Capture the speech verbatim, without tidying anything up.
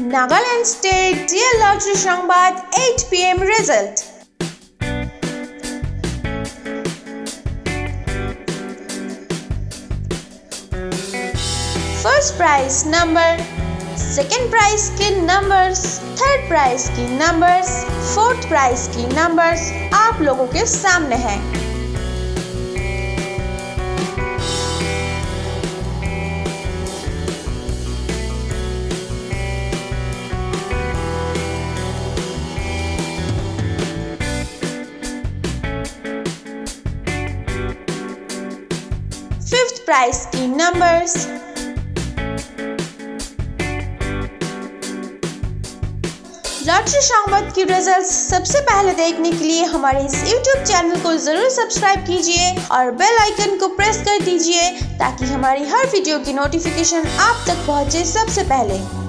Nagaland state dear lottery Sambad eight P M result. First prize number, second prize की numbers, third prize की numbers, fourth prize की numbers आप लोगों के सामने हैं। फिफ्थ प्राइज की नंबर्स, लॉटरी सांबाद की रिजल्ट सबसे पहले देखने के लिए हमारे इस YouTube चैनल को जरूर सब्सक्राइब कीजिए और बेल आइकन को प्रेस कर दीजिए ताकि हमारी हर वीडियो की नोटिफिकेशन आप तक पहुंचे सबसे पहले।